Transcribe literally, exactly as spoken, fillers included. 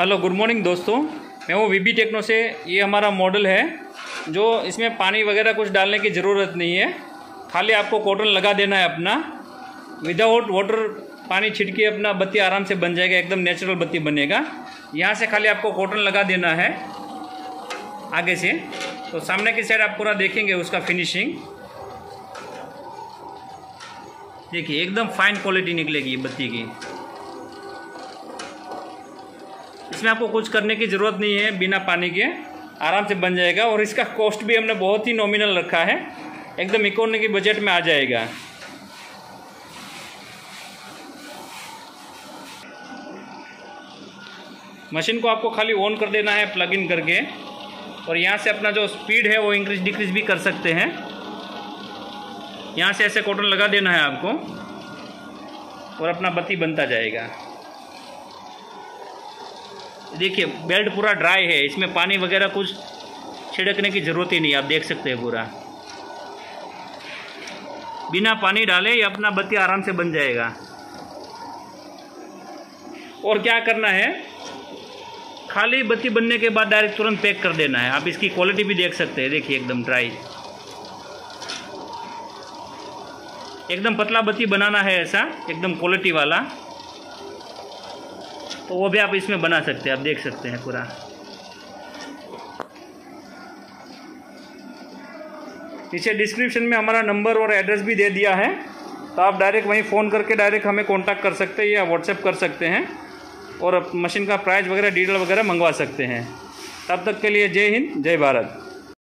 Hello good morning दोस्तों, मैं हूँ वीबी टेक्नो से। ये हमारा मॉडल है जो इसमें पानी वगैरह कुछ डालने की ज़रूरत नहीं है, खाली आपको कॉटन लगा देना है अपना। विदाउट वाटर पानी छिड़की अपना बत्ती आराम से बन जाएगा, एकदम नेचुरल बत्ती बनेगा। यहाँ से खाली आपको कॉटन लगा देना है आगे से, तो सामने की साइड आप पूरा देखेंगे उसका फिनिशिंग। देखिए एकदम फाइन क्वालिटी निकलेगी बत्ती की। इसमें आपको कुछ करने की ज़रूरत नहीं है, बिना पानी के आराम से बन जाएगा। और इसका कॉस्ट भी हमने बहुत ही नॉमिनल रखा है, एकदम इकोनॉमी के बजट में आ जाएगा। मशीन को आपको खाली ऑन कर देना है प्लग इन करके, और यहाँ से अपना जो स्पीड है वो इंक्रीज डिक्रीज भी कर सकते हैं। यहाँ से ऐसे कॉटन लगा देना है आपको और अपना बत्ती बनता जाएगा। देखिए बेल्ट पूरा ड्राई है, इसमें पानी वगैरह कुछ छिड़कने की ज़रूरत ही नहीं, आप देख सकते हैं पूरा बिना पानी डाले ये अपना बत्ती आराम से बन जाएगा। और क्या करना है, खाली बत्ती बनने के बाद डायरेक्ट तुरंत पैक कर देना है। आप इसकी क्वालिटी भी देख सकते हैं, देखिए एकदम ड्राई, एकदम पतला बत्ती बनाना है ऐसा एकदम क्वालिटी वाला, तो वो भी आप इसमें बना सकते हैं। आप देख सकते हैं पूरा, नीचे डिस्क्रिप्शन में हमारा नंबर और एड्रेस भी दे दिया है, तो आप डायरेक्ट वहीं फ़ोन करके डायरेक्ट हमें कांटेक्ट कर सकते हैं या व्हाट्सएप कर सकते हैं और मशीन का प्राइस वगैरह डिटेल वगैरह मंगवा सकते हैं। तब तक के लिए जय हिंद, जय भारत।